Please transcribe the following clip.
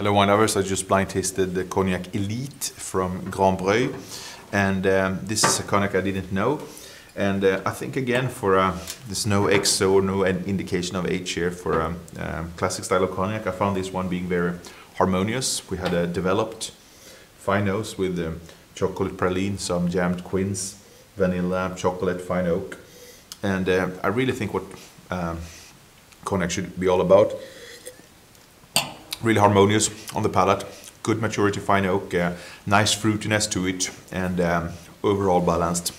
Hello, winelovers. I just blind tasted the Cognac Elite from Grand Breuil, and this is a cognac I didn't know. And I think again, for there's no XO, no indication of age here for classic style of cognac. I found this one being very harmonious. We had a developed fine nose with chocolate praline, some jammed quince, vanilla, chocolate, fine oak, and I really think what cognac should be all about. Really harmonious on the palate, good maturity, fine oak, nice fruitiness to it, and overall balanced.